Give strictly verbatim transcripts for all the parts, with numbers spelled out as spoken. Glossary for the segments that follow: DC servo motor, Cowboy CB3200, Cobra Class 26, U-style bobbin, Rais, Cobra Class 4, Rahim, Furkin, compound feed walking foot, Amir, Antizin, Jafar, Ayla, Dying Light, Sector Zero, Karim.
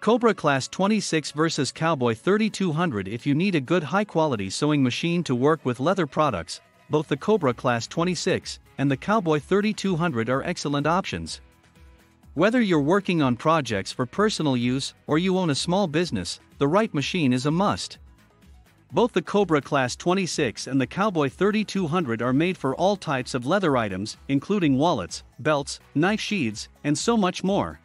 Cobra Class twenty-six versus Cowboy thirty-two hundred. If you need a good high-quality sewing machine to work with leather products, both the Cobra Class twenty-six and the Cowboy thirty-two hundred are excellent options. Whether you're working on projects for personal use or you own a small business, the right machine is a must. Both the Cobra Class twenty-six and the Cowboy thirty-two hundred are made for all types of leather items, including wallets, belts, knife sheaths, and so much more.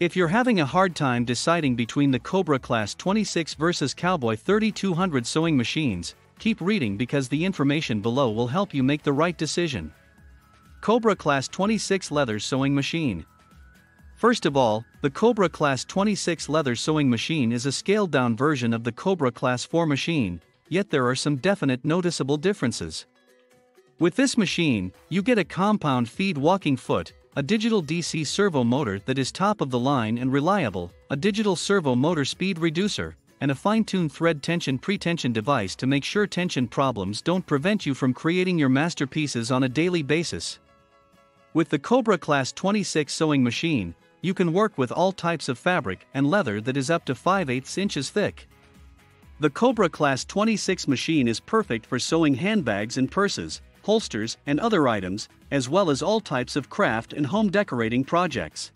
If you're having a hard time deciding between the Cobra Class twenty-six versus Cowboy thirty-two hundred sewing machines, keep reading because the information below will help you make the right decision. Cobra Class twenty-six Leather Sewing Machine. First of all, the Cobra Class twenty-six Leather Sewing Machine is a scaled-down version of the Cobra Class four machine, yet there are some definite noticeable differences. With this machine, you get a compound feed walking foot, a digital D C servo motor that is top of the line and reliable, a digital servo motor speed reducer, and a fine-tuned thread tension pre-tension device to make sure tension problems don't prevent you from creating your masterpieces on a daily basis. With the Cobra Class twenty-six sewing machine, you can work with all types of fabric and leather that is up to five eighths inches thick. The Cobra Class twenty-six machine is perfect for sewing handbags and purses, holsters, and other items, as well as all types of craft and home decorating projects.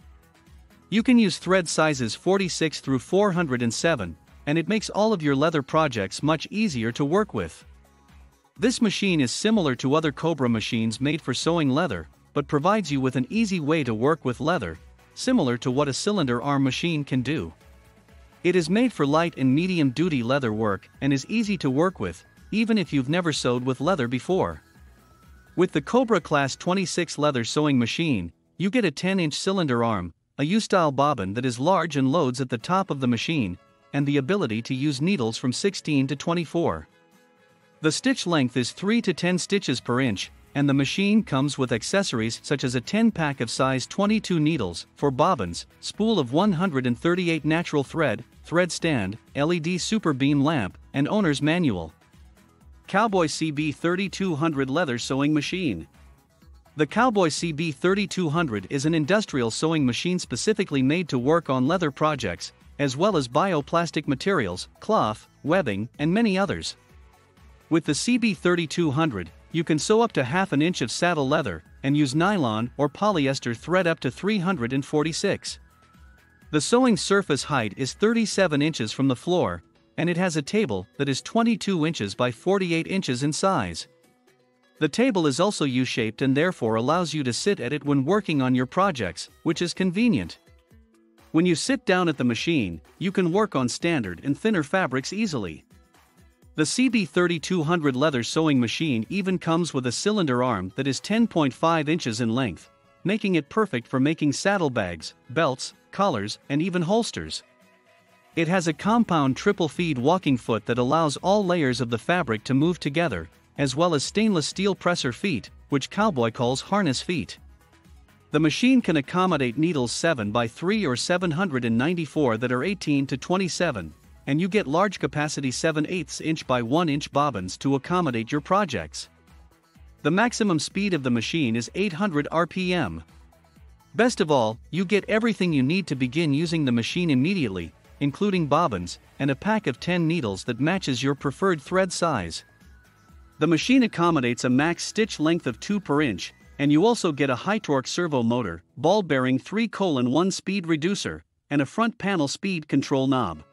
You can use thread sizes forty-six through four hundred seven, and it makes all of your leather projects much easier to work with. This machine is similar to other Cobra machines made for sewing leather, but provides you with an easy way to work with leather, similar to what a cylinder arm machine can do. It is made for light and medium-duty leather work and is easy to work with, even if you've never sewed with leather before. With the Cobra Class twenty-six leather sewing machine, you get a ten inch cylinder arm, a U-style bobbin that is large and loads at the top of the machine, and the ability to use needles from sixteen to twenty-four. The stitch length is three to ten stitches per inch, and the machine comes with accessories such as a ten pack of size twenty-two needles, four bobbins, spool of one hundred thirty-eight natural thread, thread stand, L E D super beam lamp, and owner's manual. Cowboy C B thirty-two hundred Leather Sewing Machine. The Cowboy C B thirty-two hundred is an industrial sewing machine specifically made to work on leather projects, as well as bioplastic materials, cloth, webbing, and many others. With the C B thirty-two hundred, you can sew up to half an inch of saddle leather and use nylon or polyester thread up to three hundred forty-six. The sewing surface height is thirty-seven inches from the floor, and it has a table that is twenty-two inches by forty-eight inches in size. The table is also U-shaped and therefore allows you to sit at it when working on your projects, which is convenient. When you sit down at the machine, you can work on standard and thinner fabrics easily. The C B thirty-two hundred leather sewing machine even comes with a cylinder arm that is ten point five inches in length, making it perfect for making saddlebags, belts, collars, and even holsters. It has a compound triple feed walking foot that allows all layers of the fabric to move together, as well as stainless steel presser feet, which Cowboy calls harness feet. The machine can accommodate needles seven by three or seven hundred ninety-four that are eighteen to twenty-seven, and you get large capacity seven eighths inch by one inch bobbins to accommodate your projects. The maximum speed of the machine is eight hundred R P M. Best of all, you get everything you need to begin using the machine immediately, including bobbins, and a pack of ten needles that matches your preferred thread size. The machine accommodates a max stitch length of two per inch, and you also get a high-torque servo motor, ball bearing three colon one speed reducer, and a front panel speed control knob.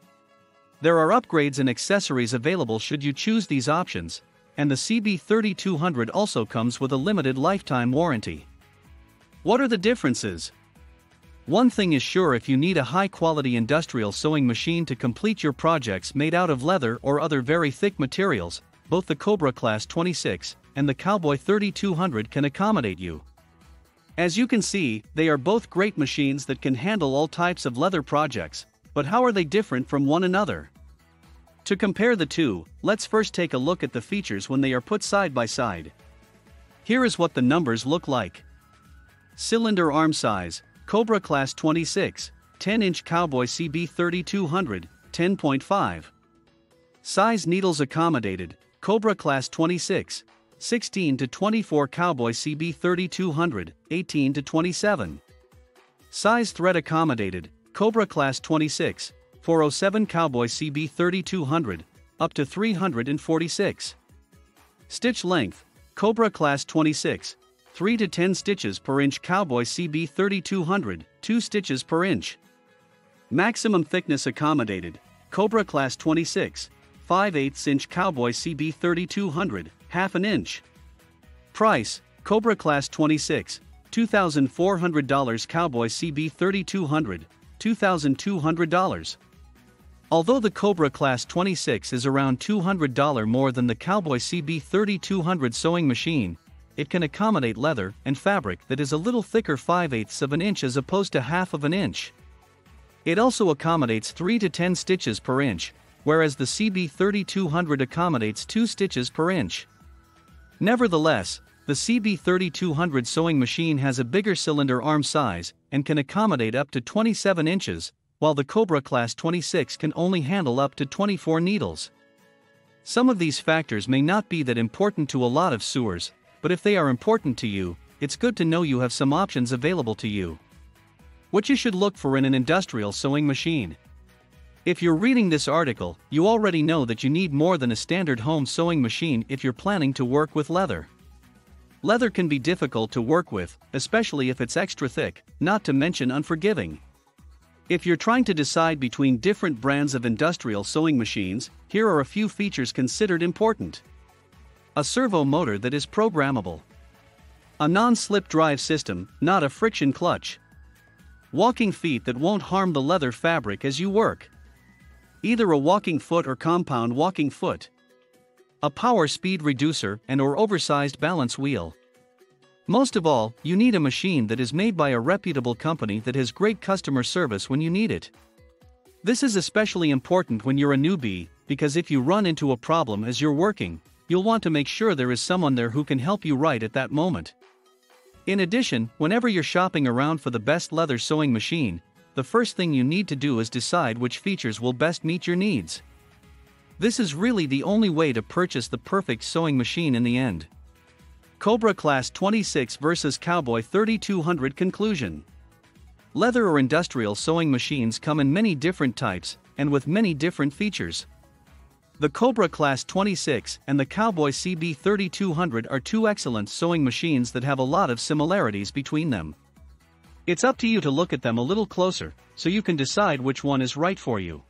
There are upgrades and accessories available should you choose these options, and the C B thirty-two hundred also comes with a limited lifetime warranty. What are the differences? One thing is sure: if you need a high-quality industrial sewing machine to complete your projects made out of leather or other very thick materials, both the Cobra Class twenty-six and the Cowboy thirty-two hundred can accommodate you. As you can see, they are both great machines that can handle all types of leather projects, but how are they different from one another? To compare the two, let's first take a look at the features when they are put side by side. Here is what the numbers look like. Cylinder arm size: Cobra Class twenty-six, ten inch; Cowboy C B thirty-two hundred, ten point five. Size: needles accommodated, Cobra Class twenty-six, sixteen to twenty-four; Cowboy C B thirty-two hundred, eighteen to twenty-seven. Size: thread accommodated, Cobra Class twenty-six, four oh seven Cowboy C B thirty-two hundred, up to three hundred forty-six. Stitch length, Cobra Class twenty-six, three to ten stitches per inch. Cowboy C B thirty-two hundred, two stitches per inch. Maximum thickness accommodated, Cobra Class twenty-six, five eighths inch. Cowboy C B thirty-two hundred, half an inch. Price, Cobra Class twenty-six, two thousand four hundred dollars. Cowboy C B thirty-two hundred, two thousand two hundred dollars. Although the Cobra Class twenty-six is around two hundred dollars more than the Cowboy C B thirty-two hundred sewing machine, it can accommodate leather and fabric that is a little thicker, five eighths of an inch as opposed to half of an inch. It also accommodates three to ten stitches per inch, whereas the C B thirty-two hundred accommodates two stitches per inch. Nevertheless, the C B thirty-two hundred sewing machine has a bigger cylinder arm size and can accommodate up to twenty-seven inches, while the Cobra Class twenty-six can only handle up to twenty-four needles. Some of these factors may not be that important to a lot of sewers, but if they are important to you, it's good to know you have some options available to you. What you should look for in an industrial sewing machine. If you're reading this article, you already know that you need more than a standard home sewing machine if you're planning to work with leather. Leather can be difficult to work with, especially if it's extra thick, not to mention unforgiving. If you're trying to decide between different brands of industrial sewing machines, here are a few features considered important. A servo motor that is programmable. A non-slip drive system, not a friction clutch. Walking feet that won't harm the leather fabric as you work. Either a walking foot or compound walking foot. A power speed reducer and or oversized balance wheel. Most of all, you need a machine that is made by a reputable company that has great customer service when you need it. This is especially important when you're a newbie, because if you run into a problem as you're working, you'll want to make sure there is someone there who can help you right at that moment. In addition, whenever you're shopping around for the best leather sewing machine, the first thing you need to do is decide which features will best meet your needs. This is really the only way to purchase the perfect sewing machine in the end. Cobra Class twenty-six versus Cowboy thirty-two hundred. Conclusion. Leather or industrial sewing machines come in many different types and with many different features. The Cobra Class twenty-six and the Cowboy C B thirty-two hundred are two excellent sewing machines that have a lot of similarities between them. It's up to you to look at them a little closer, so you can decide which one is right for you.